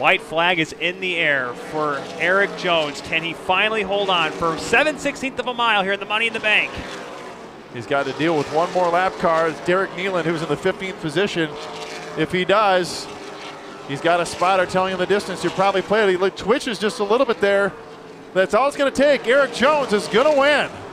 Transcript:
White flag is in the air for Eric Jones. Can he finally hold on for 7/16th of a mile here in the Money in the Bank? He's got to deal with one more lap car. It's Derek Nealon, who's in the 15th position. If he does, he's got a spotter telling him the distance. He'll probably play it. He twitches just a little bit there. That's all it's going to take. Eric Jones is going to win.